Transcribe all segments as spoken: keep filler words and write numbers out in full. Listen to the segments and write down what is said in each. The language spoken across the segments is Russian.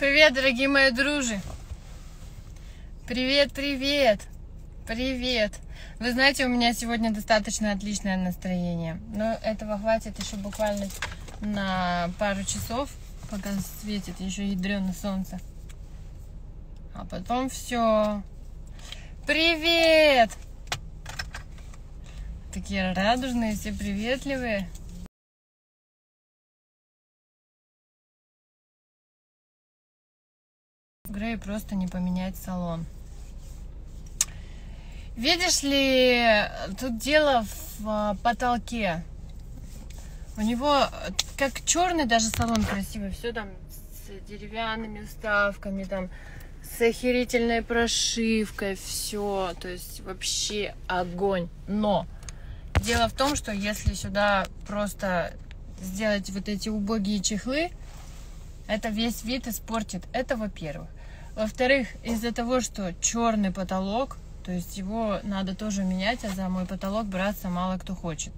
Привет, дорогие мои дружи! Привет, привет! Привет! Вы знаете, у меня сегодня достаточно отличное настроение. Но этого хватит еще буквально на пару часов, пока светит еще ядрёное солнце. А потом все. Привет! Такие радужные, все приветливые. Грей просто не поменять салон. Видишь ли, тут дело в потолке. У него как черный даже салон красивый, все там с деревянными вставками, там с охерительной прошивкой, все, то есть вообще огонь. Но дело в том, что если сюда просто сделать вот эти убогие чехлы, это весь вид испортит. Это во-первых. Во-вторых, из-за того, что черный потолок, то есть его надо тоже менять, а за мой потолок браться мало кто хочет.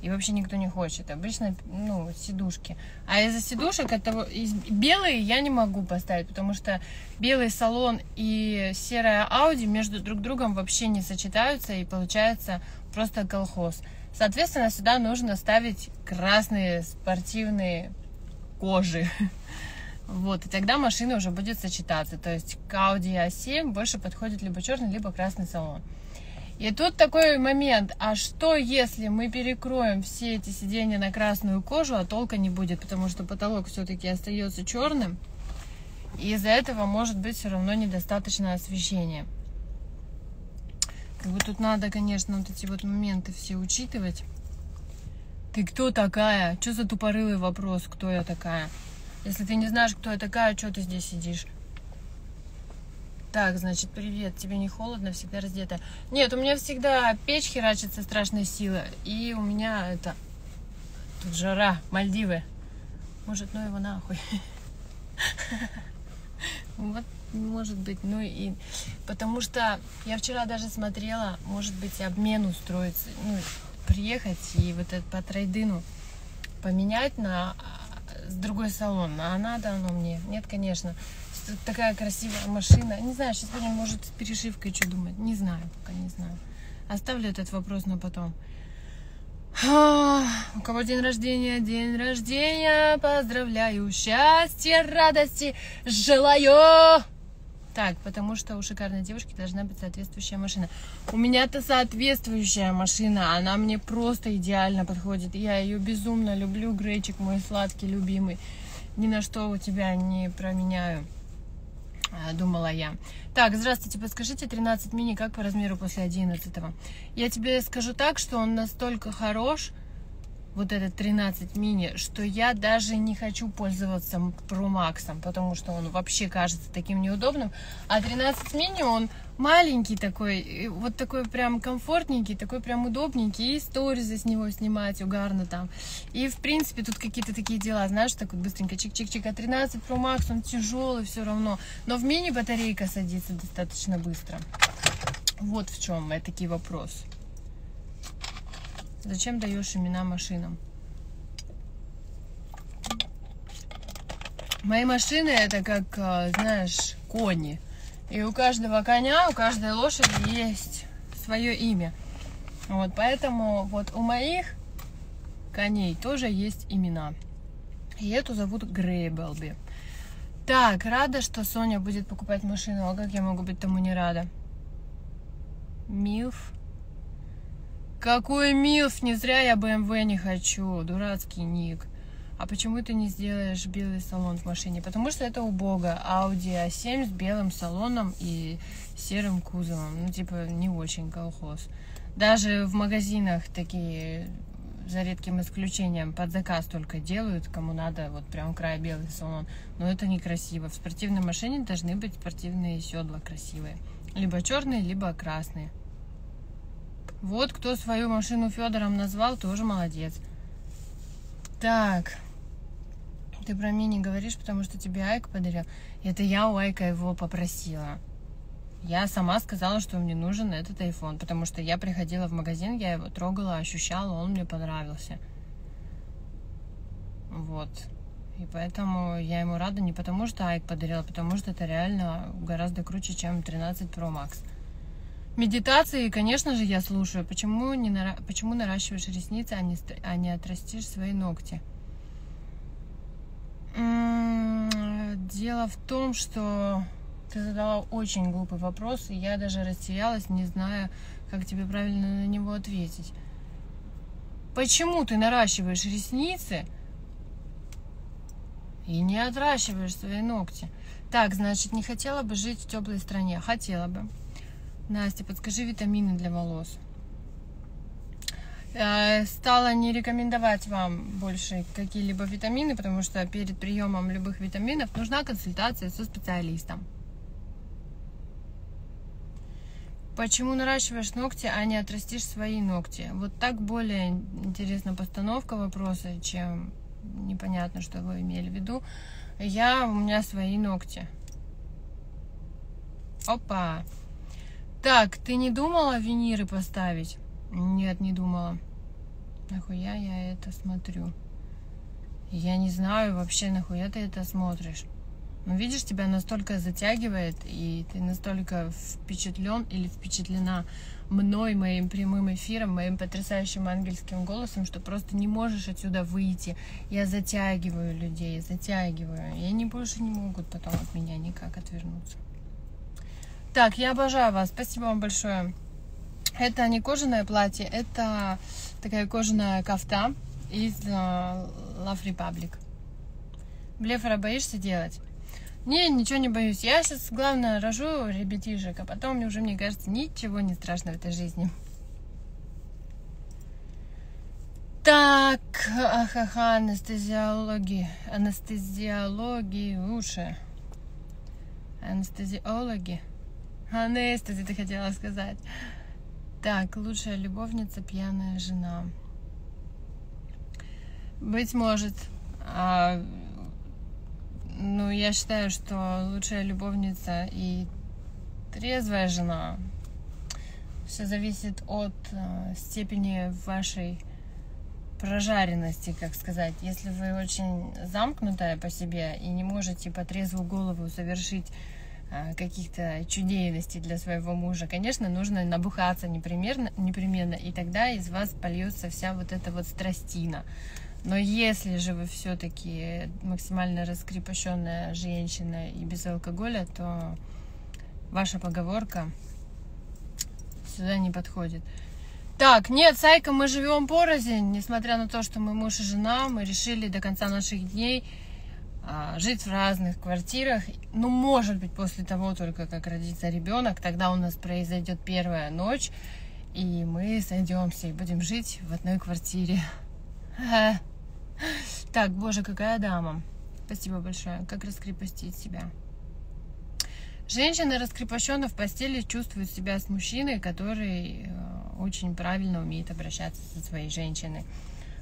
И вообще никто не хочет. Обычно, ну, сидушки. А из-за сидушек, этого, из... белые я не могу поставить, потому что белый салон и серая Audi между друг другом вообще не сочетаются, и получается просто колхоз. Соответственно, сюда нужно ставить красные спортивные кожи. Вот, и тогда машина уже будет сочетаться. То есть к Audi а семь больше подходит либо черный, либо красный салон. И тут такой момент, а что если мы перекроем все эти сиденья на красную кожу, а толка не будет, потому что потолок все-таки остается черным, и из-за этого может быть все равно недостаточно освещения. Как бы тут надо, конечно, вот эти вот моменты все учитывать. Ты кто такая? Что за тупорылый вопрос, кто я такая? Если ты не знаешь, кто я такая, что ты здесь сидишь? Так, значит, привет, тебе не холодно, всегда раздета. Нет, у меня всегда печь херачит со страшной силой. И у меня это... Тут жара, Мальдивы. Может, ну его нахуй. Вот, может быть, ну и... Потому что я вчера даже смотрела, может быть, обмен устроится. Ну, приехать и вот это по трейдину поменять на... с другой салон, а надо оно мне? Нет, конечно. Тут такая красивая машина. Не знаю, сейчас будем, может, с перешивкой что думать. Не знаю, пока не знаю. Оставлю этот вопрос на потом. А, у кого день рождения, день рождения. Поздравляю, счастья, радости желаю. Так, потому что у шикарной девушки должна быть соответствующая машина. У меня-то соответствующая машина, она мне просто идеально подходит. Я ее безумно люблю, Грейчик мой сладкий, любимый. Ни на что у тебя не променяю, думала я. Так, здравствуйте, подскажите, тринадцать мини как по размеру после одиннадцатого? Я тебе скажу так, что он настолько хорош, вот этот тринадцать мини, что я даже не хочу пользоваться Pro Max, потому что он вообще кажется таким неудобным. А тринадцать мини, он маленький такой, вот такой прям комфортненький, такой прям удобненький. И сторизы с него снимать угарно там. И, в принципе, тут какие-то такие дела, знаешь, так вот быстренько чик-чик-чик. А тринадцать Pro Max, он тяжелый все равно. Но в мини батарейка садится достаточно быстро. Вот в чем этакий вопрос. Зачем даешь имена машинам? Мои машины это как, знаешь, кони. И у каждого коня, у каждой лошади есть свое имя. Вот, поэтому вот у моих коней тоже есть имена. И эту зовут Грейблби. Так, рада, что Соня будет покупать машину. А как я могу быть тому не рада? Милф. Какой милф, не зря я бэ эм вэ не хочу, дурацкий ник. А почему ты не сделаешь белый салон в машине? Потому что это убого. Audi а семь с белым салоном и серым кузовом. Ну, типа, не очень колхоз. Даже в магазинах такие, за редким исключением, под заказ только делают, кому надо, вот прям край белый салон. Но это некрасиво. В спортивной машине должны быть спортивные седла красивые. Либо черные, либо красные. Вот кто свою машину Федором назвал, тоже молодец. Так. Ты про мини говоришь, потому что тебе Айк подарил. Это я у Айка его попросила. Я сама сказала, что мне нужен этот айфон, потому что я приходила в магазин, я его трогала, ощущала, он мне понравился. Вот. И поэтому я ему рада не потому, что Айк подарила, а потому что это реально гораздо круче, чем тринадцать Pro Max. Медитации, конечно же, я слушаю. Почему, не нара... Почему наращиваешь ресницы, а не, а не отрастишь свои ногти? Дело в том, что ты задала очень глупый вопрос, и я даже растерялась, не зная, как тебе правильно на него ответить. Почему ты наращиваешь ресницы и не отращиваешь свои ногти? Так, значит, не хотела бы жить в теплой стране? Хотела бы. Настя, подскажи витамины для волос. Стала не рекомендовать вам больше какие-либо витамины, потому что перед приемом любых витаминов нужна консультация со специалистом. Почему наращиваешь ногти, а не отрастишь свои ногти? Вот так более интересна постановка вопроса, чем непонятно, что вы имели в виду. Я, у меня свои ногти. Опа! Так, ты не думала виниры поставить? Нет, не думала. Нахуя я это смотрю? Я не знаю вообще, нахуя ты это смотришь. Но видишь, тебя настолько затягивает, и ты настолько впечатлен или впечатлена мной, моим прямым эфиром, моим потрясающим ангельским голосом, что просто не можешь отсюда выйти. Я затягиваю людей, затягиваю. И они больше не могут потом от меня никак отвернуться. Так, я обожаю вас. Спасибо вам большое. Это не кожаное платье, это такая кожаная кофта из Love Republic. Блефора боишься делать? Не, ничего не боюсь. Я сейчас, главное, рожу ребятишек, а потом уже, мне кажется, ничего не страшно в этой жизни. Так, ахаха, анестезиологи, анестезиологи лучше. Анестезиологи. Анестези, ты хотела сказать. Так, лучшая любовница, пьяная жена. Быть может. А, ну, я считаю, что лучшая любовница и трезвая жена. Все зависит от а, степени вашей прожаренности, как сказать. Если вы очень замкнутая по себе и не можете по трезвую голову совершить каких-то чудесностей для своего мужа, конечно, нужно набухаться непременно, непременно, и тогда из вас польется вся вот эта вот страстина. Но если же вы все-таки максимально раскрепощенная женщина и без алкоголя, то ваша поговорка сюда не подходит. Так, нет, Сайка, мы живем порознь, несмотря на то, что мы муж и жена, мы решили до конца наших дней жить в разных квартирах. Ну, может быть, после того только, как родится ребенок, тогда у нас произойдет первая ночь, и мы сойдемся и будем жить в одной квартире. Так, боже, какая дама. Спасибо большое. Как раскрепостить себя? Женщина раскрепощена в постели чувствует себя с мужчиной, который очень правильно умеет обращаться со своей женщиной.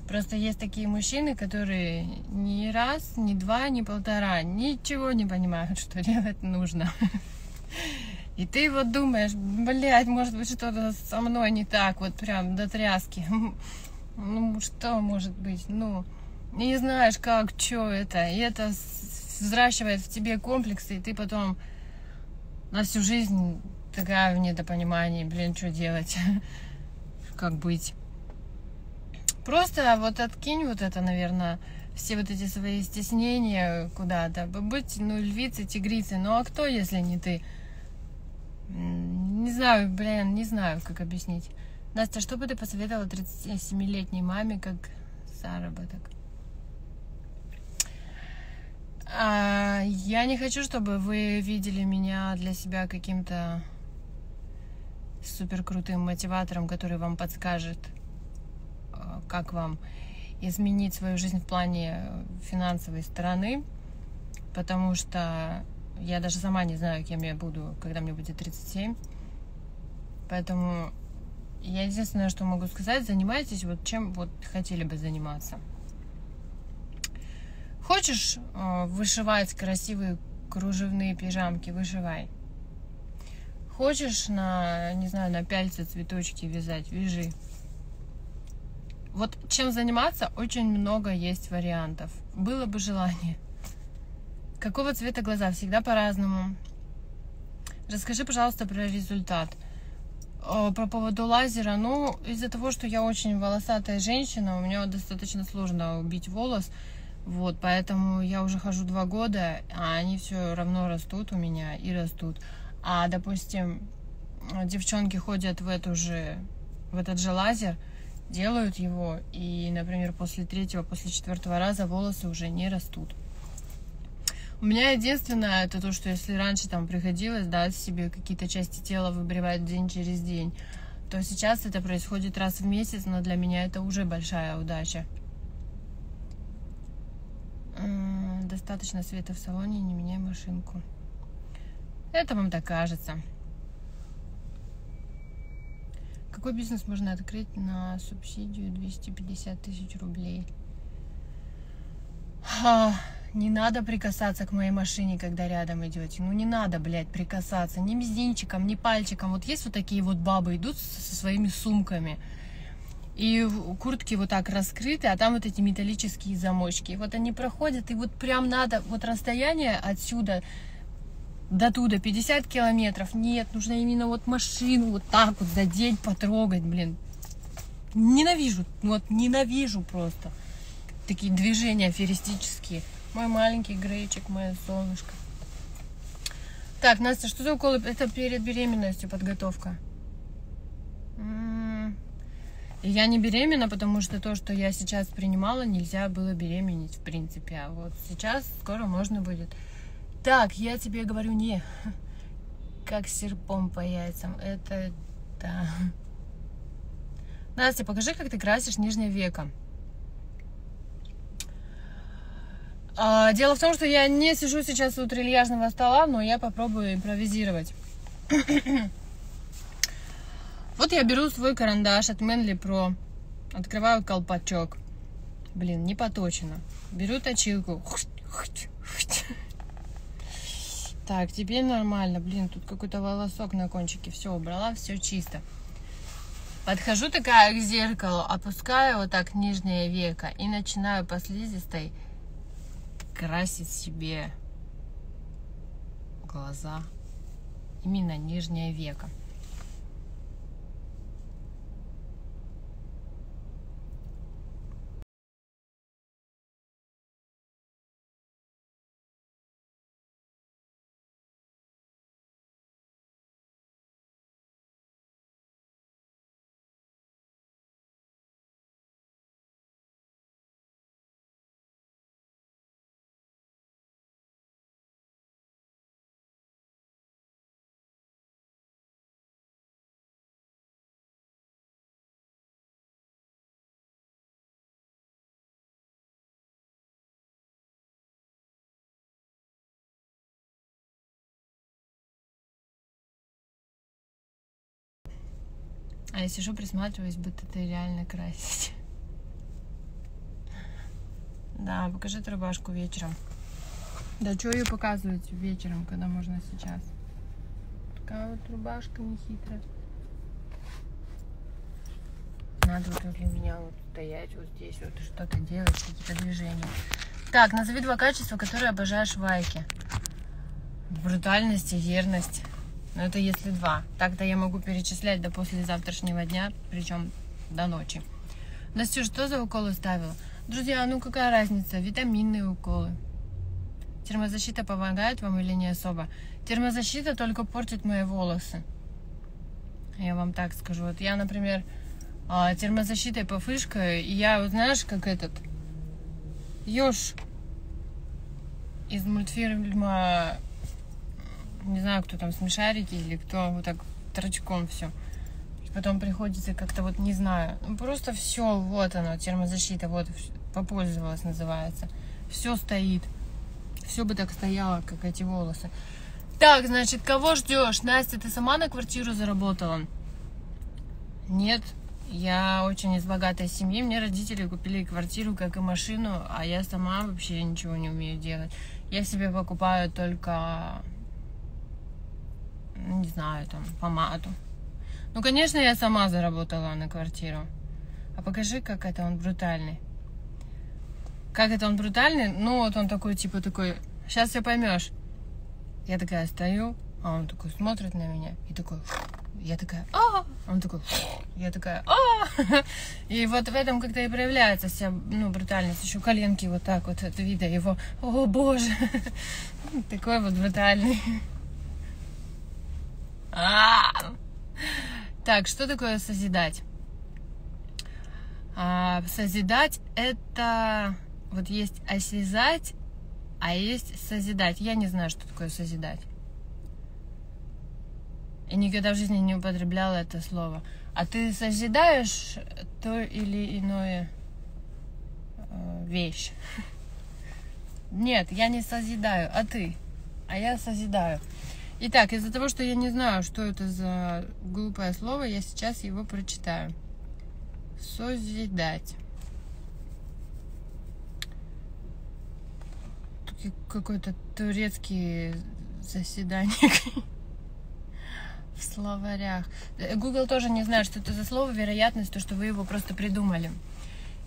Просто есть такие мужчины, которые ни раз, ни два, ни полтора ничего не понимают, что делать нужно. И ты вот думаешь, блядь, может быть, что-то со мной не так, вот прям до тряски. Ну, что может быть? Ну, не знаешь, как, что это. И это взращивает в тебе комплексы, и ты потом на всю жизнь такая в недопонимании, блин, что делать, как быть. Просто вот откинь вот это, наверное, все вот эти свои стеснения куда-то. Быть, ну, львицей, тигрицей. Ну, а кто, если не ты? Не знаю, блин, не знаю, как объяснить. Настя, что бы ты посоветовала тридцатисемилетней маме как заработок? А, я не хочу, чтобы вы видели меня для себя каким-то суперкрутым мотиватором, который вам подскажет, как вам изменить свою жизнь в плане финансовой стороны, потому что я даже сама не знаю, кем я буду, когда мне будет тридцать семь. Поэтому я единственное, что могу сказать, занимайтесь вот чем вот хотели бы заниматься. Хочешь вышивать красивые кружевные пижамки, вышивай. Хочешь на, не знаю, на пяльце цветочки вязать, вяжи. Вот чем заниматься, очень много есть вариантов. Было бы желание. Какого цвета глаза? Всегда по-разному. Расскажи, пожалуйста, про результат. Про поводу лазера. Ну, из-за того, что я очень волосатая женщина, у меня достаточно сложно убить волос. Вот, поэтому я уже хожу два года, а они все равно растут у меня и растут. А, допустим, девчонки ходят в, эту же, в этот же лазер, делают его, и, например, после третьего, после четвертого раза волосы уже не растут. У меня единственное, это то, что если раньше там приходилось, да, себе какие-то части тела выбривать день через день, то сейчас это происходит раз в месяц, но для меня это уже большая удача. Достаточно света в салоне, не меняй машинку. Это вам так кажется. Какой бизнес можно открыть на субсидию двести пятьдесят тысяч рублей? Ха, не надо прикасаться к моей машине, когда рядом идете. Ну не надо, блядь, прикасаться ни мизинчиком, ни пальчиком. Вот есть вот такие вот бабы, идут со своими сумками. И куртки вот так раскрыты, а там вот эти металлические замочки. И вот они проходят, и вот прям надо, вот расстояние отсюда до туда пятьдесят километров. Нет, нужно именно вот машину вот так вот задеть, потрогать, блин. Ненавижу, вот ненавижу просто. Такие движения аферистические. Мой маленький грейчик, мое солнышко. Так, Настя, что за уколы? Это перед беременностью подготовка. Я не беременна, потому что то, что я сейчас принимала, нельзя было беременеть, в принципе. А вот сейчас скоро можно будет. Так, я тебе говорю не. Как серпом по яйцам. Это да. Настя, покажи, как ты красишь нижнее веко. А, дело в том, что я не сижу сейчас у трильяжного стола, но я попробую импровизировать. Вот я беру свой карандаш от Manly Pro, открываю колпачок, блин, не поточено, беру точилку, так, теперь нормально, блин, тут какой-то волосок на кончике, все убрала, все чисто. Подхожу такая к зеркалу, опускаю вот так нижнее веко и начинаю по слизистой красить себе глаза, именно нижнее веко. А я сижу, присматриваюсь, будто ты реально красишь. Да, покажи эту рубашку вечером. Да что ее показывать вечером, когда можно сейчас? Такая вот рубашка нехитрая. Надо вот возле меня вот стоять, вот здесь вот что-то делать, какие-то движения. Так, назови два качества, которые обожаешь в Айке. Брутальность и верность. Но это если два. Так-то я могу перечислять до послезавтрашнего дня, причем до ночи. Настю, что за уколы ставила? Друзья, ну какая разница? Витаминные уколы. Термозащита помогает вам или не особо? Термозащита только портит мои волосы. Я вам так скажу. Вот я, например, термозащитой пофышкаю, и я, вот знаешь, как этот ёж из мультфильма... Не знаю, кто там, смешарики или кто, вот так торчком все. И потом приходится как-то вот, не знаю. Ну, просто все, вот оно, термозащита, вот, попользовалась, называется. Все стоит. Все бы так стояло, как эти волосы. Так, значит, кого ждешь? Настя, ты сама на квартиру заработала? Нет, я очень из богатой семьи. Мне родители купили квартиру, как и машину, а я сама вообще ничего не умею делать. Я себе покупаю только... не знаю, там, помаду. Ну, конечно, я сама заработала на квартиру. А покажи, как это он брутальный. Как это он брутальный? Ну, вот он такой, типа, такой, сейчас ты поймешь. Я такая стою, а он такой смотрит на меня и такой... Я такая, а, он такой, я такая, а, и вот в этом как-то и проявляется вся, ну, брутальность, еще коленки вот так вот от вида его, о боже, такой вот брутальный. Так, что такое созидать? Созидать — это вот есть осязать, а есть созидать. Я не знаю, что такое созидать. И никогда в жизни не употребляла это слово. А ты созидаешь то или иное вещь? Нет, я не созидаю, а ты? А я созидаю. Итак, из-за того, что я не знаю, что это за глупое слово, я сейчас его прочитаю. Созидать. Какой-то турецкий заседанник. В словарях. Google тоже не знает, что это за слово. Вероятность, то, что вы его просто придумали.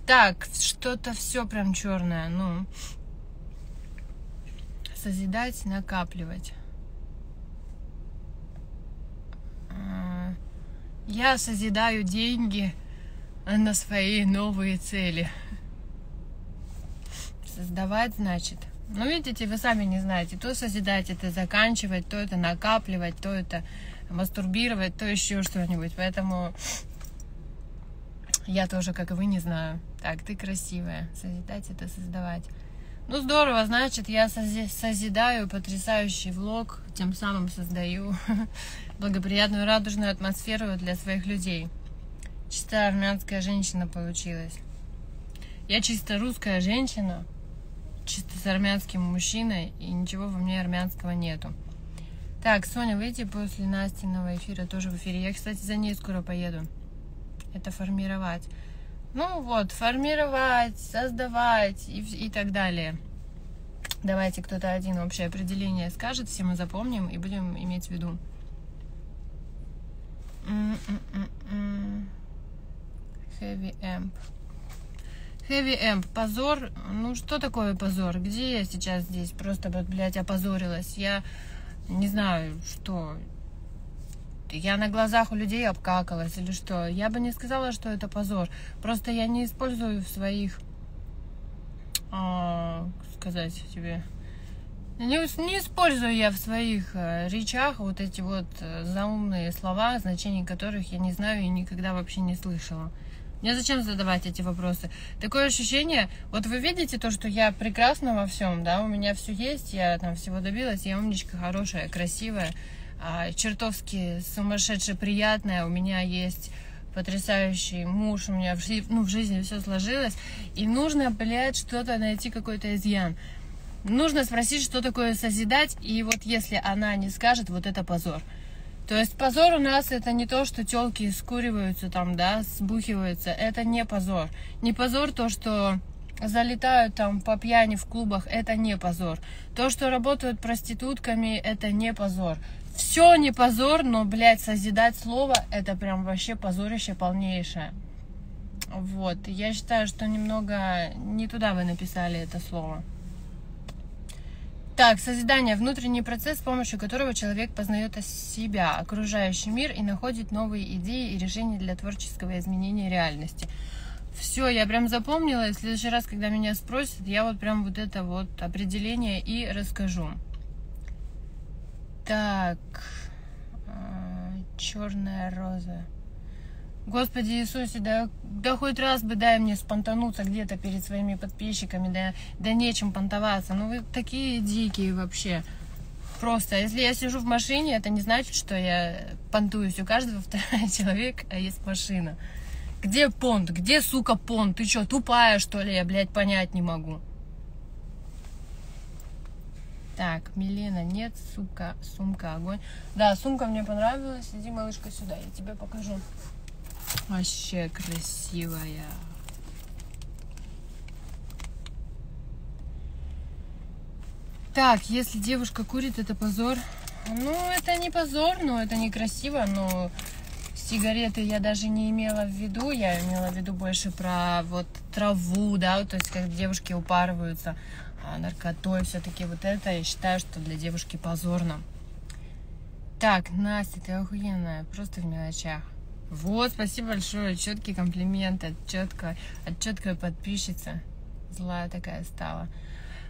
Так, что-то все прям черное. Ну, созидать, накапливать. Я созидаю деньги на свои новые цели. Создавать, значит. Ну, видите, вы сами не знаете. То созидать — это заканчивать, то это накапливать, то это мастурбировать, то еще что-нибудь. Поэтому я тоже, как и вы, не знаю. Так, ты красивая. Созидать — это создавать. Ну, здорово, значит, я созидаю потрясающий влог, тем самым создаю благоприятную радужную атмосферу для своих людей. Чистая армянская женщина получилась. Я чисто русская женщина, чисто с армянским мужчиной, и ничего во мне армянского нету. Так, Соня, выйди после Настиного эфира, тоже в эфире. Я, кстати, за ней скоро поеду. Это формировать. Ну вот, формировать, создавать и, и так далее. Давайте кто-то один общее определение скажет, все мы запомним и будем иметь в виду. Heavy amp. Heavy amp. Позор. Ну, что такое позор? Где я сейчас здесь? Просто, блядь, опозорилась. Я... Не знаю, что... Я на глазах у людей обкакалась или что. Я бы не сказала, что это позор. Просто я не использую в своих... А, сказать тебе... Не, не использую я в своих речах вот эти вот заумные слова, значений которых я не знаю и никогда вообще не слышала. Мне зачем задавать эти вопросы? Такое ощущение, вот вы видите то, что я прекрасна во всем, да, у меня все есть, я там всего добилась, я умничка, хорошая, красивая, чертовски сумасшедше приятная, у меня есть потрясающий муж, у меня в, ну, в жизни все сложилось, и нужно, блядь, что-то найти, какой-то изъян. Нужно спросить, что такое созидать, и вот если она не скажет, вот это позор. То есть позор у нас — это не то, что тёлки скуриваются там, да, сбухиваются. Это не позор. Не позор то, что залетают там по пьяни в клубах. Это не позор. То, что работают проститутками, это не позор. Все не позор, но, блядь, созидать слово — это прям вообще позорище полнейшее. Вот. Я считаю, что немного не туда вы написали это слово. Так, созидание — внутренний процесс, с помощью которого человек познает себя, окружающий мир и находит новые идеи и решения для творческого изменения реальности. Все, я прям запомнила, и в следующий раз, когда меня спросят, я вот прям вот это вот определение и расскажу. Так, черная роза. Господи Иисусе, да, да хоть раз бы дай мне спонтануться где-то перед своими подписчиками, да, да нечем понтоваться. Ну вы такие дикие вообще. Просто, если я сижу в машине, это не значит, что я понтуюсь. У каждого второго человека есть машина. Где понт? Где, сука, понт? Ты что, тупая, что ли? Я, блядь, понять не могу. Так, Милена, нет, сука, сумка, огонь. Да, сумка мне понравилась. Иди, малышка, сюда, я тебе покажу. Вообще красивая. Так, если девушка курит, это позор. Ну, это не позор, но это некрасиво, но сигареты я даже не имела в виду, я имела в виду больше про вот траву, да, то есть как девушки упарываются а наркотой, все-таки вот это я считаю, что для девушки позорно. Так, Настя, ты охуенная, просто в мелочах. Вот, спасибо большое, четкий комплимент от четкой, от четкой подписчицы. Злая такая стала.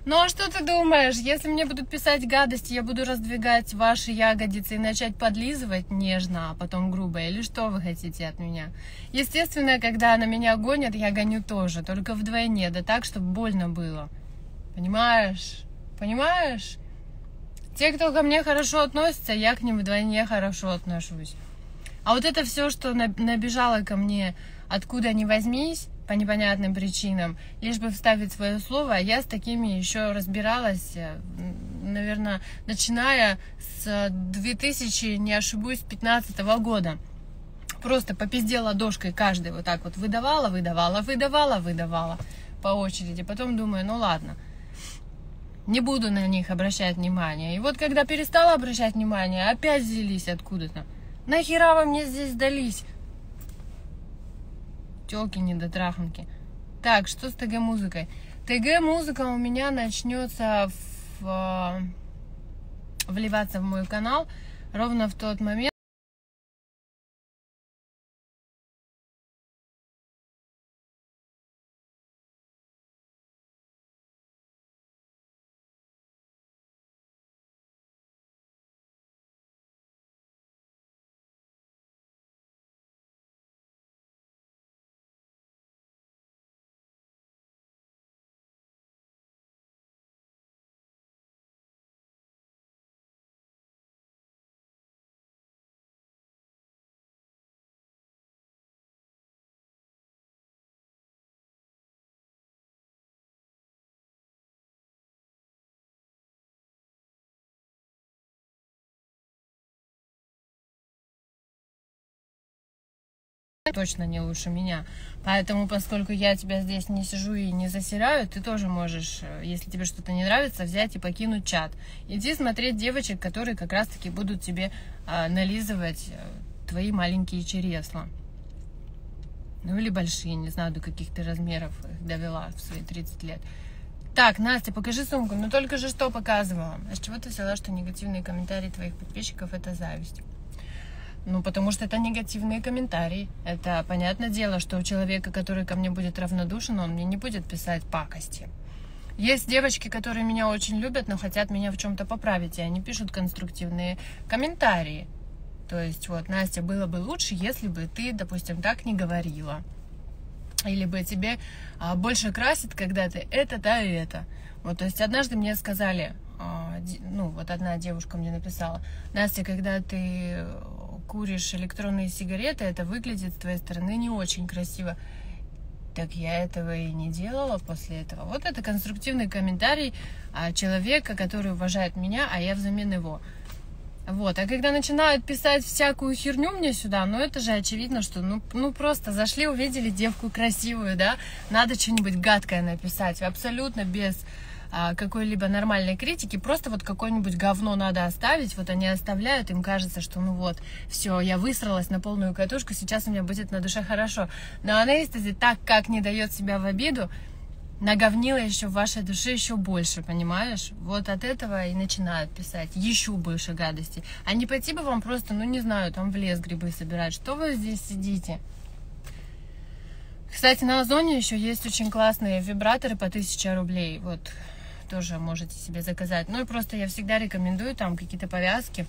Ну а что ты думаешь, если мне будут писать гадости, я буду раздвигать ваши ягодицы и начать подлизывать нежно, а потом грубо, или что вы хотите от меня? Естественно, когда на меня гонят, я гоню тоже, только вдвойне, да так, чтобы больно было. Понимаешь? Понимаешь? Те, кто ко мне хорошо относится, я к ним вдвойне хорошо отношусь. А вот это все, что набежало ко мне, откуда ни возьмись, по непонятным причинам, лишь бы вставить свое слово, я с такими еще разбиралась, наверное, начиная с двухтысячного, не ошибусь, пятнадцатого года. Просто по пизде ладошкой каждый вот так вот выдавала, выдавала, выдавала, выдавала по очереди. Потом думаю, ну ладно, не буду на них обращать внимание. И вот когда перестала обращать внимание, опять взялись откуда-то. Нахера вы мне здесь сдались? Телки недотраханки. Так, что с ТГ-музыкой? ТГ-музыка у меня начнется в, вливаться в мой канал ровно в тот момент. Точно не лучше меня. Поэтому, поскольку я тебя здесь не сижу и не засираю, ты тоже можешь, если тебе что-то не нравится, взять и покинуть чат. Иди смотреть девочек, которые как раз-таки будут тебе а, нализывать твои маленькие чересла. Ну или большие, не знаю, до каких ты размеров их довела в свои тридцать лет. Так, Настя, покажи сумку. Ну только же что показывала. А с чего ты взяла, что негативные комментарии твоих подписчиков – это зависть? Ну, потому что это негативные комментарии. Это, понятное дело, что у человека, который ко мне будет равнодушен, он мне не будет писать пакости. Есть девочки, которые меня очень любят, но хотят меня в чем-то поправить, и они пишут конструктивные комментарии. То есть, вот, Настя, было бы лучше, если бы ты, допустим, так не говорила. Или бы тебе а, больше красит, когда ты это, да, и это. Вот, то есть, однажды мне сказали, а, ну, вот одна девушка мне написала, Настя, когда ты куришь электронные сигареты, это выглядит с твоей стороны не очень красиво. Так я этого и не делала после этого. Вот это конструктивный комментарий человека, который уважает меня, а я взамен его. Вот. А когда начинают писать всякую херню мне сюда, ну это же очевидно, что ну, ну просто зашли, увидели девку красивую, да, надо что-нибудь гадкое написать, абсолютно без какой-либо нормальной критики, просто вот какое-нибудь говно надо оставить, вот они оставляют, им кажется, что ну вот, все, я высралась на полную катушку, сейчас у меня будет на душе хорошо. Но анестези так как не дает себя в обиду, наговнила еще в вашей душе еще больше, понимаешь? Вот от этого и начинают писать еще больше гадостей. А не пойти бы вам просто, ну не знаю, там в лес грибы собирать, что вы здесь сидите? Кстати, на Озоне еще есть очень классные вибраторы по тысяче рублей, вот. Тоже можете себе заказать. Ну и просто я всегда рекомендую там какие-то повязки.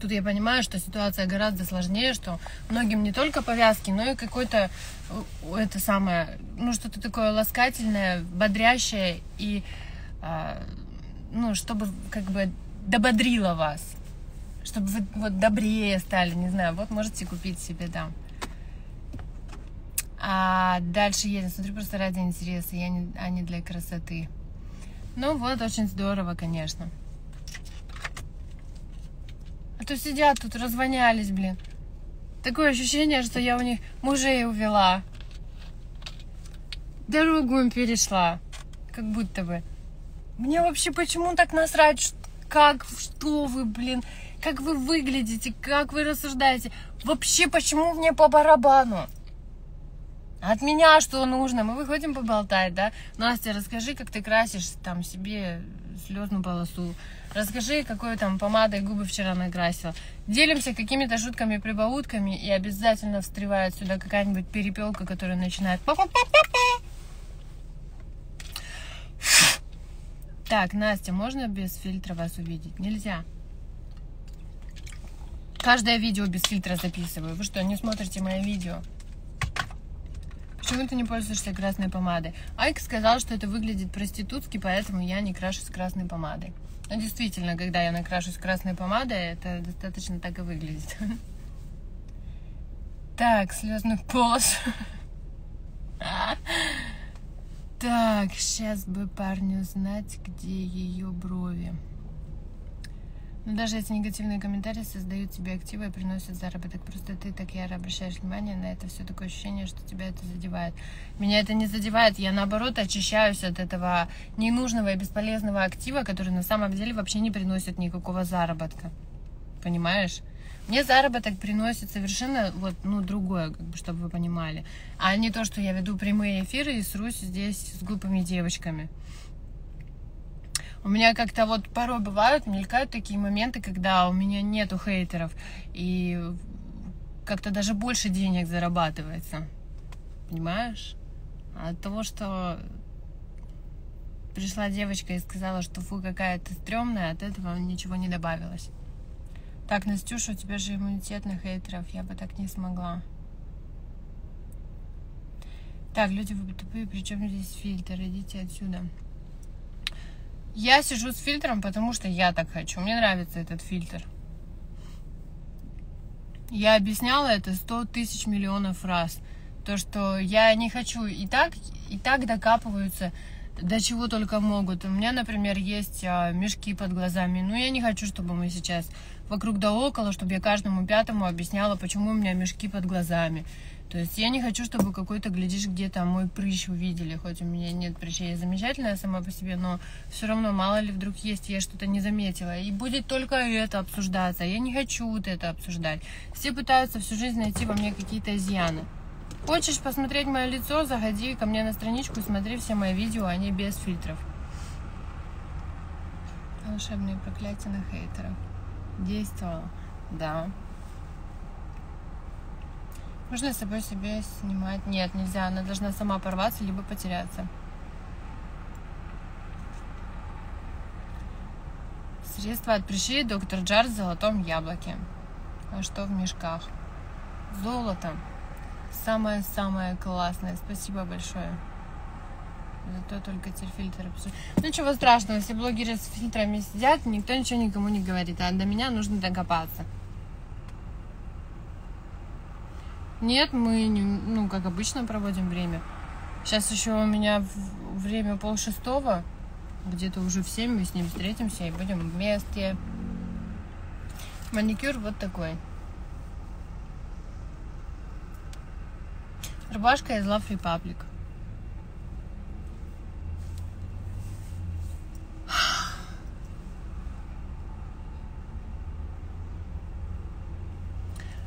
Тут я понимаю, что ситуация гораздо сложнее, что многим не только повязки, но и какое-то, это самое, ну что-то такое ласкательное, бодрящее и, э, ну, чтобы как бы дободрило вас, чтобы вы вот добрее стали, не знаю, вот можете купить себе там. А дальше едем, смотрю просто ради интереса, я не, а не для красоты. Ну вот, очень здорово, конечно. А то сидят тут, развонялись, блин. Такое ощущение, что я у них мужей увела. Дорогу им перешла. Как будто бы. Мне вообще почему так насрать, как, что вы, блин, как вы выглядите, как вы рассуждаете. Вообще, почему мне по барабану? От меня что нужно? Мы выходим поболтать, да? Настя, расскажи, как ты красишь там себе слезную полосу. Расскажи, какой там помадой губы вчера накрасила. Делимся какими-то шутками, прибаутками, и обязательно встревает сюда какая-нибудь перепелка, которая начинает... Так, Настя, можно без фильтра вас увидеть? Нельзя. Каждое видео без фильтра записываю. Вы что, не смотрите мои видео? Почему ты не пользуешься красной помадой? Айк сказал, что это выглядит проститутски, поэтому я не крашусь красной помадой. Но действительно, когда я накрашусь красной помадой, это достаточно так и выглядит. Так, слезных полос. Так, сейчас бы парню знать, где ее брови. Но даже эти негативные комментарии создают тебе активы и приносят заработок. Просто ты так яро обращаешь внимание на это все, такое ощущение, что тебя это задевает. Меня это не задевает, я наоборот очищаюсь от этого ненужного и бесполезного актива, который на самом деле вообще не приносит никакого заработка. Понимаешь? Мне заработок приносит совершенно вот, ну, другое, как бы, чтобы вы понимали. А не то, что я веду прямые эфиры и срусь здесь с глупыми девочками. У меня как-то вот порой бывают, мелькают такие моменты, когда у меня нету хейтеров, и как-то даже больше денег зарабатывается, понимаешь? От того, что пришла девочка и сказала, что фу, какая ты стрёмная, от этого ничего не добавилось. Так, Настюша, у тебя же иммунитет на хейтеров, я бы так не смогла. Так, люди вы тупые, причем здесь фильтр, идите отсюда. Я сижу с фильтром, потому что я так хочу. Мне нравится этот фильтр. Я объясняла это сто тысяч миллионов раз. То, что я не хочу. И так, и так докапываются до чего только могут. У меня, например, есть мешки под глазами. Но я не хочу, чтобы мы сейчас вокруг да около, чтобы я каждому пятому объясняла, почему у меня мешки под глазами. То есть я не хочу, чтобы какой-то, глядишь, где-то мой прыщ увидели. Хоть у меня нет прыщей, я замечательная сама по себе, но все равно, мало ли, вдруг есть, я что-то не заметила. И будет только это обсуждаться. Я не хочу вот это обсуждать. Все пытаются всю жизнь найти во мне какие-то изъяны. Хочешь посмотреть мое лицо, заходи ко мне на страничку и смотри все мои видео, они без фильтров. Волшебные проклятия на хейтеров. Действовало. Да. Можно с собой себе снимать? Нет, нельзя. Она должна сама порваться, либо потеряться. Средство от прыщей доктор Джар в золотом яблоке. А что в мешках? Золото. Самое-самое классное. Спасибо большое. Зато только теперь фильтр обсуждаю. Ну, ничего страшного. Если блогеры с фильтрами сидят, никто ничего никому не говорит. А до меня нужно докопаться. Нет, мы, не, ну, как обычно, проводим время. Сейчас еще у меня время полшестого. Где-то уже в семь мы с ним встретимся и будем вместе. Маникюр вот такой. Рубашка из Love Republic.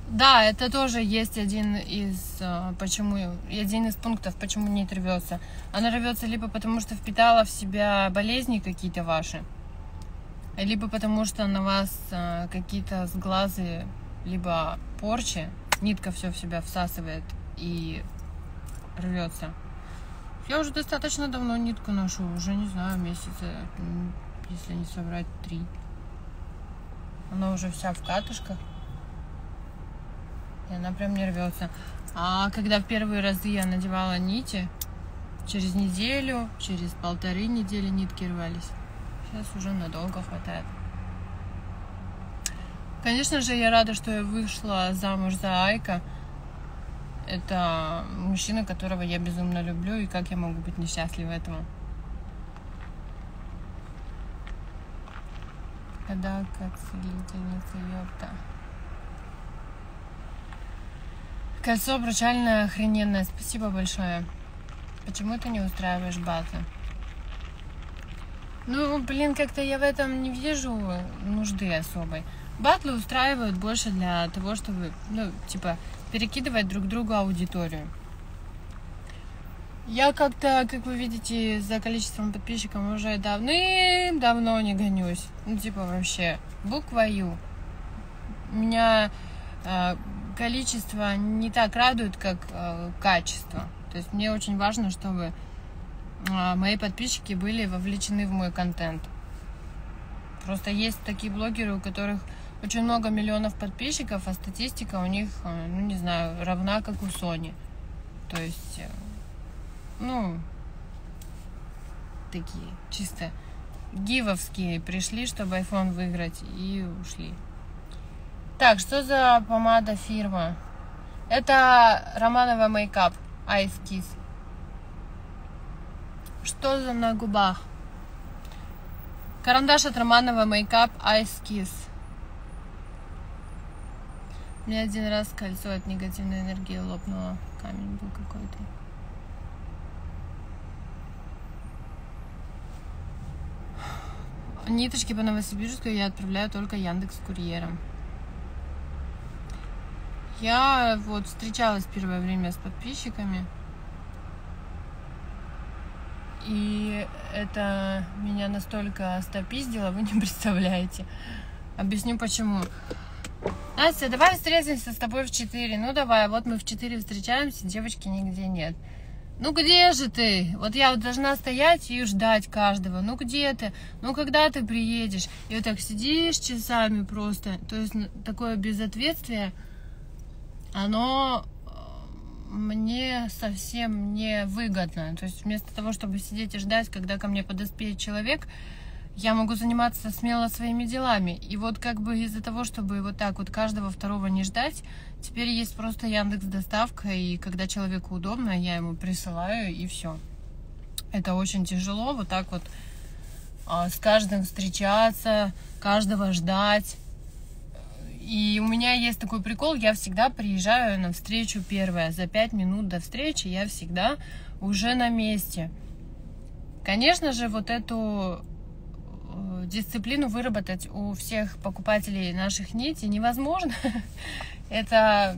Да, это тоже есть один из, почему, один из пунктов, почему нить рвется. Она рвется либо потому, что впитала в себя болезни какие-то ваши, либо потому, что на вас какие-то сглазы, либо порчи. Нитка все в себя всасывает и рвется. Я уже достаточно давно нитку ношу, уже не знаю, месяца, если не соврать, три. Она уже вся в катышках. Она прям не рвется. А когда в первые разы я надевала нити, через неделю, через полторы недели нитки рвались. Сейчас уже надолго хватает. Конечно же, я рада, что я вышла замуж за Айка. Это мужчина, которого я безумно люблю, и как я могу быть несчастлива этого? Когда как целительница, ёпта. Кольцо обручальное охрененное. Спасибо большое. Почему ты не устраиваешь базы? Ну, блин, как-то я в этом не вижу нужды особой. Батлы устраивают больше для того, чтобы, ну, типа, перекидывать друг другу аудиторию. Я как-то, как вы видите, за количеством подписчиков уже давным-давно не гонюсь. Ну, типа, вообще, буква Ю. Меня э, количество не так радует, как э, качество. То есть мне очень важно, чтобы э, мои подписчики были вовлечены в мой контент. Просто есть такие блогеры, у которых очень много миллионов подписчиков, а статистика у них, э, ну, не знаю, равна, как у Sony. То есть... Э, ну, такие чисто гивовские пришли, чтобы iPhone выиграть, и ушли. Так, что за помада фирма? Это Романова Мейкап Ice Kiss. Что за на губах? Карандаш от Романова Мейкап Ice Kiss. У меня один раз кольцо от негативной энергии лопнуло. Камень был какой-то. Ниточки по Новосибирску я отправляю только Яндекс.Курьером. Я вот встречалась первое время с подписчиками, и это меня настолько стопиздило, вы не представляете. Объясню почему. Настя, давай встретимся с тобой в четыре. Ну давай, вот мы в четыре встречаемся, девочки нигде нет. Ну где же ты? Вот я вот должна стоять и ждать каждого. Ну где ты? Ну когда ты приедешь? И вот так сидишь часами просто. То есть такое безответствие, оно мне совсем не выгодно. То есть вместо того, чтобы сидеть и ждать, когда ко мне подоспеет человек, я могу заниматься смело своими делами. И вот как бы из-за того, чтобы вот так вот каждого второго не ждать, теперь есть просто Яндекс.Доставка, и когда человеку удобно, я ему присылаю, и все. Это очень тяжело, вот так вот а, с каждым встречаться, каждого ждать. И у меня есть такой прикол, я всегда приезжаю на встречу первая, за пять минут до встречи я всегда уже на месте. Конечно же, вот эту дисциплину выработать у всех покупателей наших нитей невозможно. Это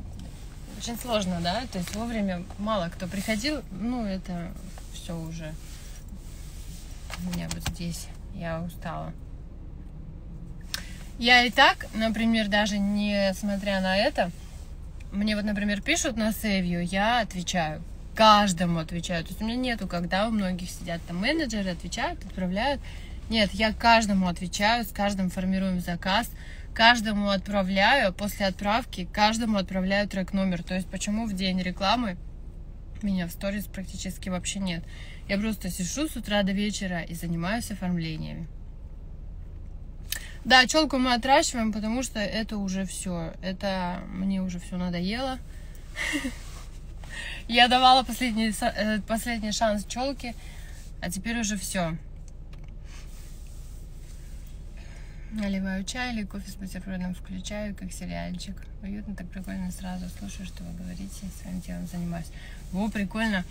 очень сложно, да? То есть вовремя мало кто приходил. Ну, это все уже. У меня вот здесь я устала. Я и так, например, даже несмотря на это, мне вот, например, пишут на севью, я отвечаю. Каждому отвечаю. То есть у меня нету, когда у многих сидят там менеджеры, отвечают, отправляют. Нет, я каждому отвечаю, с каждым формируем заказ. Каждому отправляю, после отправки каждому отправляю трек-номер. То есть почему в день рекламы меня в сторис практически вообще нет. Я просто сижу с утра до вечера и занимаюсь оформлениями. Да, челку мы отращиваем, потому что это уже все. Это мне уже все надоело. Я давала последний шанс челке, а теперь уже все. Наливаю чай или кофе с бутербродом, включаю, как сериальчик. Уютно, так прикольно, сразу слушаю, что вы говорите, своим делом занимаюсь. Во, прикольно.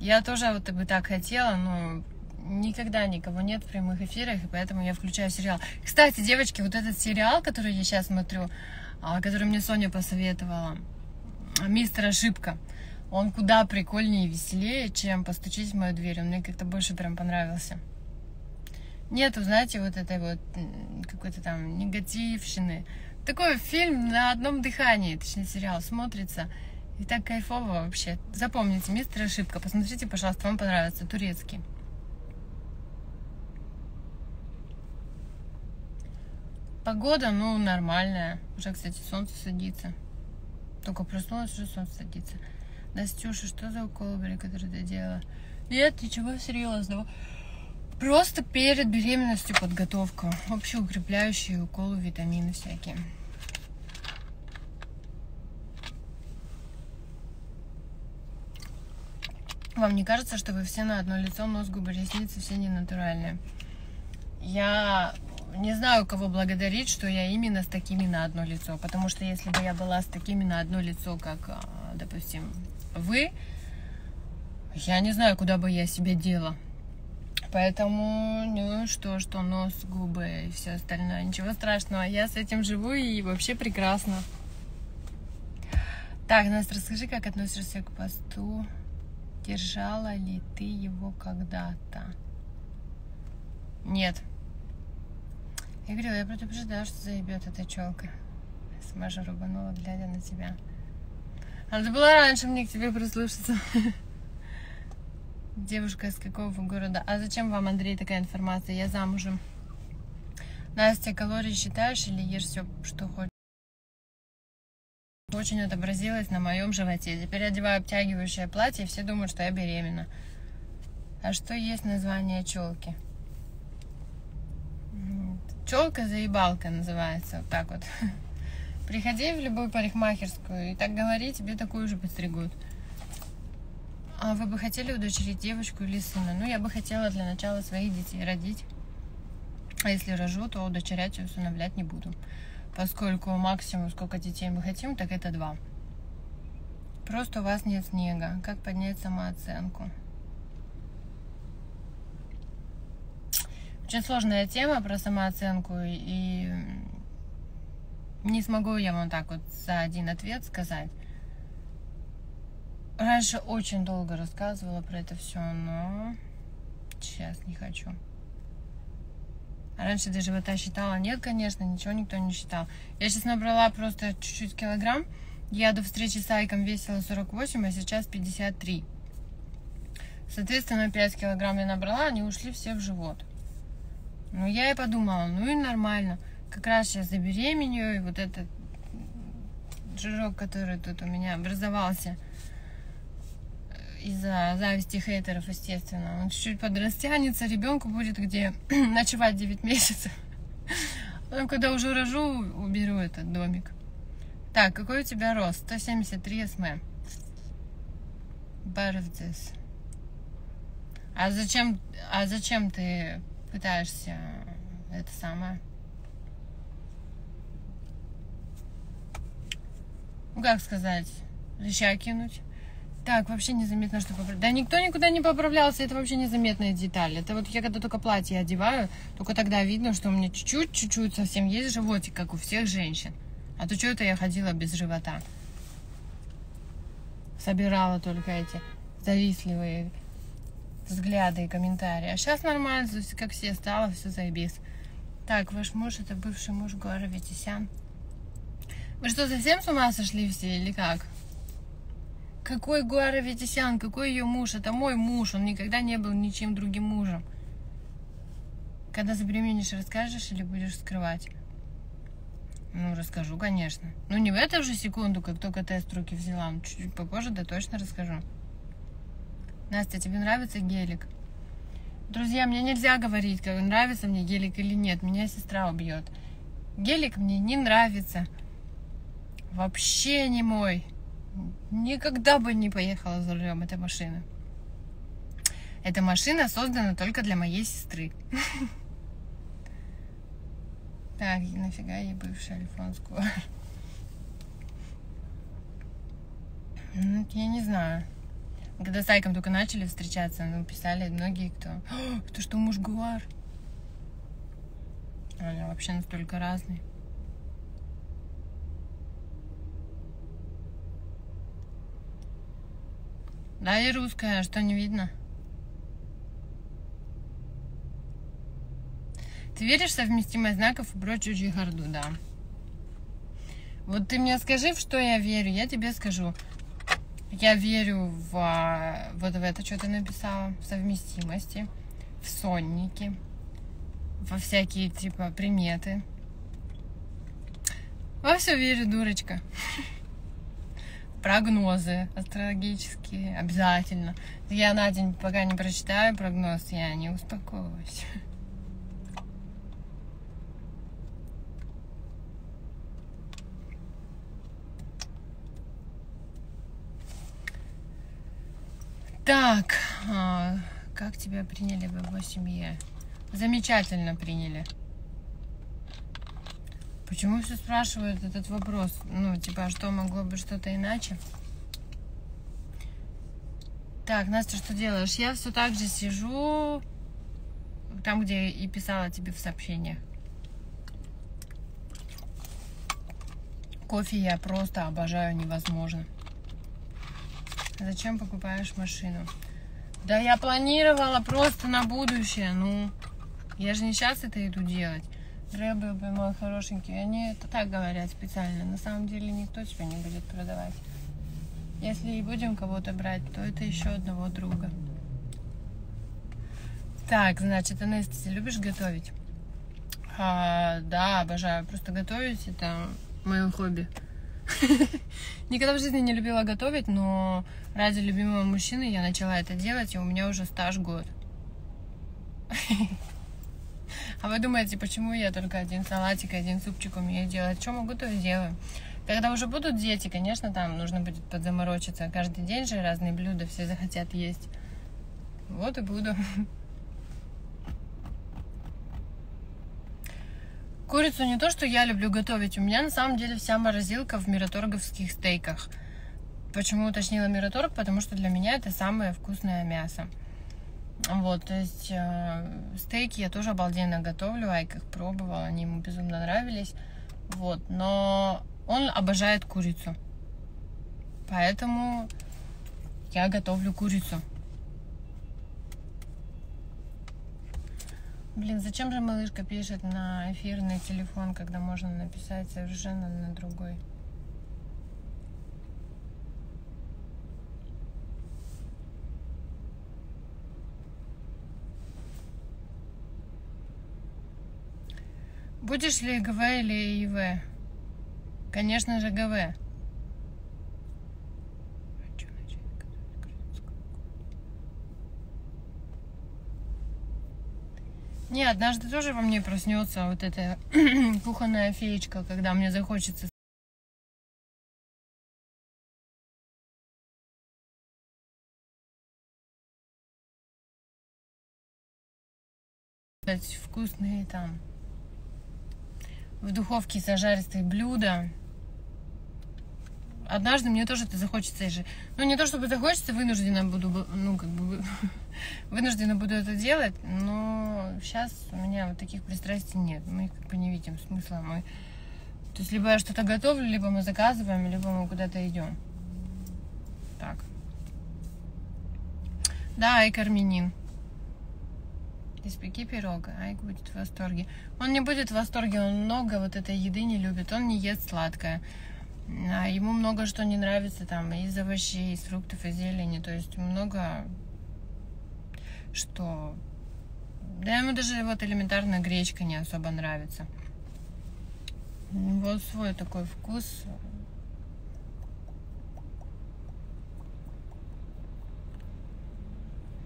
Я тоже вот бы так хотела, но никогда никого нет в прямых эфирах, и поэтому я включаю сериал. Кстати, девочки, вот этот сериал, который я сейчас смотрю, который мне Соня посоветовала, «Мистер Ошибка», он куда прикольнее и веселее, чем «Постучись в мою дверь». Он мне как-то больше прям понравился. Нету, знаете, вот этой вот какой-то там негативщины. Такой фильм на одном дыхании, точнее сериал, смотрится. И так кайфово вообще. Запомните, «Мистер Ошибка». Посмотрите, пожалуйста, вам понравится. Турецкий. Погода, ну, нормальная. Уже, кстати, солнце садится. Только проснулась, уже солнце садится. Настюша, что за уколы были, которые ты делала? Нет, ничего серьезного. Просто перед беременностью подготовка. Общеукрепляющие уколы, витамины всякие. Вам не кажется, что вы все на одно лицо, нос, губы, ресницы, все ненатуральные? Я не знаю, кого благодарить, что я именно с такими на одно лицо. Потому что если бы я была с такими на одно лицо, как, допустим, вы, я не знаю, куда бы я себя дела. Поэтому, ну что, что нос, губы и все остальное, ничего страшного. Я с этим живу и вообще прекрасно. Так, Настя, расскажи, как относишься к посту? Держала ли ты его когда-то? Нет. Я говорила, я предупреждаю, что заебет эта челка. Сама же рубанула, глядя на тебя. Надо было раньше мне к тебе прислушаться. Девушка из какого города? А зачем вам, Андрей, такая информация? Я замужем. Настя, калории считаешь или ешь все, что хочешь? Очень отобразилось на моем животе. Теперь одеваю обтягивающее платье, и все думают, что я беременна. А что есть название челки? Челка-заебалка называется. Вот так вот. Приходи в любую парикмахерскую и так говори, тебе такую же подстригут. А вы бы хотели удочерить девочку или сына? Ну, я бы хотела для начала своих детей родить. А если рожу, то удочерять и усыновлять не буду. Поскольку максимум, сколько детей мы хотим, так это два. Просто у вас нет снега. Как поднять самооценку? Очень сложная тема про самооценку, и... не смогу я вам так вот за один ответ сказать. Раньше очень долго рассказывала про это все, но сейчас не хочу. Раньше до живота считала. Нет, конечно, ничего никто не считал. Я сейчас набрала просто чуть-чуть килограмм. Я до встречи с Айком весила сорок восемь, а сейчас пятьдесят три. Соответственно, пять килограмм я набрала, они ушли все в живот. Ну, я и подумала, ну и нормально. Как раз сейчас забеременею, и вот этот жирок, который тут у меня образовался из-за зависти хейтеров, естественно, он чуть-чуть подрастянется, ребенку будет где ночевать девять месяцев. Потом, когда уже рожу, уберу этот домик. Так, какой у тебя рост? сто семьдесят три сантиметра. Барвдис. А зачем, а зачем ты пытаешься это самое? Ну, как сказать, леща кинуть. Так, вообще незаметно, что поправляется. Да никто никуда не поправлялся, это вообще незаметная деталь. Это вот я когда только платье одеваю, только тогда видно, что у меня чуть-чуть-чуть совсем есть животик, как у всех женщин. А то что это я ходила без живота? Собирала только эти завистливые взгляды и комментарии. А сейчас нормально, как все стало, все заебись. Так, ваш муж, это бывший муж Гуара Ветисян. Вы что, совсем с ума сошли все или как? Какой Гуара Ветисян, какой ее муж? Это мой муж, он никогда не был ничем другим мужем. Когда забеременеешь, расскажешь или будешь скрывать? Ну, расскажу, конечно. Ну, не в эту же секунду, как только тест в руки взяла. Ну, чуть-чуть попозже, да точно расскажу. Настя, тебе нравится гелик? Друзья, мне нельзя говорить, как нравится мне гелик или нет. Меня сестра убьет. Гелик мне не нравится. Вообще не мой. Никогда бы не поехала за рулем этой машины. Эта машина создана только для моей сестры. Так, нафига ей бывший iPhone скоро? Я не знаю. Когда с Айком только начали встречаться, ну, писали многие, кто... Кто что, муж Гуар? Они вообще настолько разные. Да, и русская, что не видно? Ты веришь в совместимость знаков и прочую чехарду, да. Вот ты мне скажи, в что я верю, я тебе скажу. Я верю в... Вот в это, что ты написала. В совместимости, в сонники, во всякие, типа, приметы. Во все верю, дурочка. Прогнозы астрологические, обязательно. Я на день пока не прочитаю прогноз, я не успокоюсь. Так, а как тебя приняли в его семье? Замечательно приняли. Почему все спрашивают этот вопрос? Ну, типа, а что, могло бы что-то иначе? Так, Настя, что делаешь? Я все так же сижу, там, где и писала тебе в сообщениях. Кофе я просто обожаю, невозможно. Зачем покупаешь машину? Да я планировала просто на будущее, ну, я же не сейчас это иду делать. Рэбл бы мой хорошенький, они это так говорят специально, на самом деле никто тебя не будет продавать. Если и будем кого-то брать, то это еще одного друга. Так, значит, Анастасия, ты любишь готовить? А, да, обожаю, просто готовить это мое хобби. Никогда в жизни не любила готовить, но ради любимого мужчины я начала это делать, и у меня уже стаж год. А вы думаете, почему я только один салатик, один супчик умею делать? Что могу, то и делаю. Когда уже будут дети, конечно, там нужно будет подзаморочиться. Каждый день же разные блюда, все захотят есть. Вот и буду. Курицу не то, что я люблю готовить. У меня на самом деле вся морозилка в мираторговских стейках. Почему уточнила Мираторг? Потому что для меня это самое вкусное мясо. Вот, то есть э, стейки я тоже обалденно готовлю. Айк их пробовал, они ему безумно нравились. Вот, но он обожает курицу. Поэтому я готовлю курицу. Блин, зачем же малышка пишет на эфирный телефон, когда можно написать совершенно на другой? Будешь ли ГВ или ИВ? Конечно же, ГВ. Не, однажды тоже во мне проснется вот эта кухонная феечка, когда мне захочется. Вкусные там в духовке зажаристые блюда. Однажды мне тоже это захочется. Ну, не то чтобы захочется, вынуждена буду, ну, как бы, вынуждена буду это делать, но сейчас у меня вот таких пристрастий нет. Мы как бы не видим смысла. Мы... То есть, либо я что-то готовлю, либо мы заказываем, либо мы куда-то идем. Так. Да, Айк армянин. Испеки пирог, Айк будет в восторге. Он не будет в восторге, он много вот этой еды не любит, он не ест сладкое. Ему много что не нравится, там, из овощей, из фруктов, из зелени, то есть много что... Да, ему даже вот элементарно гречка не особо нравится. Вот свой такой вкус.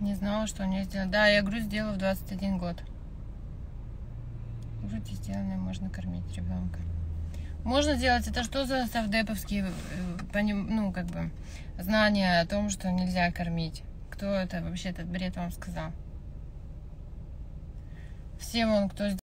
Не знала, что у нее сделано. Да, я грудь сделала в двадцать один год. Грудь сделанная, можно кормить ребенка. Можно делать, это что за совдеповские, ну, как бы, знания о том, что нельзя кормить? Кто это вообще, этот бред вам сказал? Все вон, кто сделал.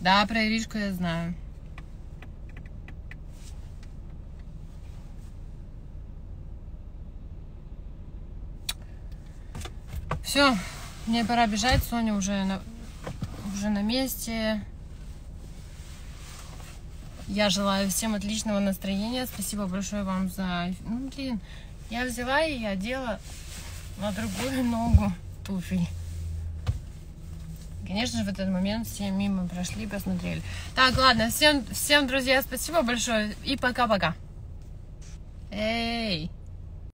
Да, про Иришку я знаю. Все, мне пора бежать. Соня уже на, уже на месте. Я желаю всем отличного настроения. Спасибо большое вам за... Ну, блин, я взяла и одела на другую ногу туфель. Конечно же, в этот момент все мимо прошли, посмотрели. Так, ладно, всем, всем, друзья, спасибо большое и пока-пока. Эй!